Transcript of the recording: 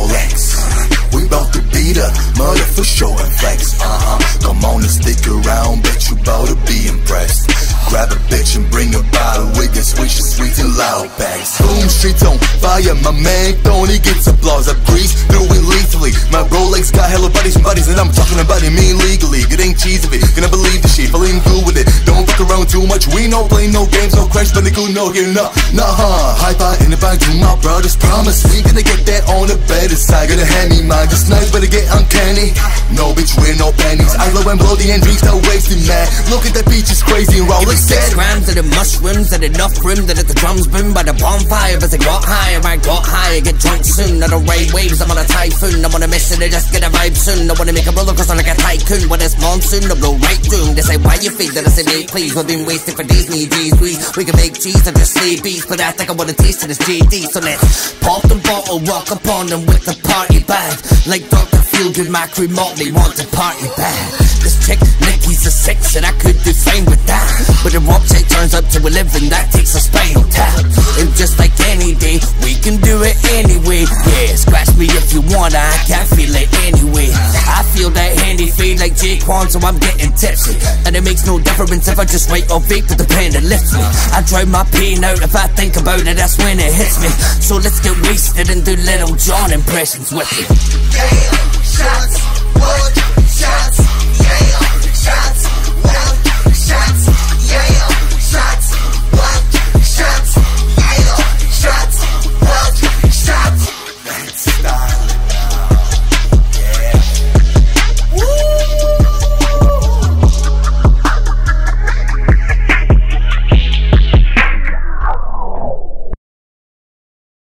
no Lex. We bout to beat up, murder for sure and flex. Come on and stick around, bet you bout to be impressed. Grab a bitch and bring a bottle, we can switch the sweet and loud bangs. Boom, streets on fire, my man Tony gets applause. I breeze through it lethally, my Rolex got hella bodies from bodies, and I'm talking about it mean legally. It ain't cheese of it, can I believe the shit, feeling good with it. Don't fuck around too much, we no play no games, no crash, but nigga no here, High five in the back to my brothers, promise me gonna get that on the better side. Gonna hand me mine, this night better get uncanny. No bitch, wear no panties, I love and blow the end drinks, not wasting man. Look at that beach, it's crazy, Rolex. 6 grams of the mushrooms and enough room that the drums boom by the bonfire. As it got higher, I got higher. Get drunk soon, not a ray waves. I'm on a typhoon. I'm on a mission to just get a vibe soon. I wanna make a roller coaster like a tycoon. When it's monsoon, I blow right doom. They say why you feed that I say mate please. We've been wasting for these new G's. We can make cheese and just sleepies, but I think I wanna taste to this JD. So let's pop the bottle, rock upon them with the party bag. Like Dr. Feelgood, my crew Motley want the party bag. This chick Nikki's a 6 and I could do fine with that. But the rock check turns up to 11, that takes a spinal tap. And just like any day, we can do it anyway. Yeah, scratch me if you wanna, I can't feel it anyway. I feel that handy fade like Jaquan, so I'm getting tipsy. And it makes no difference if I just write or vape with the pen that lifts me. I drown my pain out if I think about it, that's when it hits me. So let's get wasted and do Little John impressions with me. Damn, shots.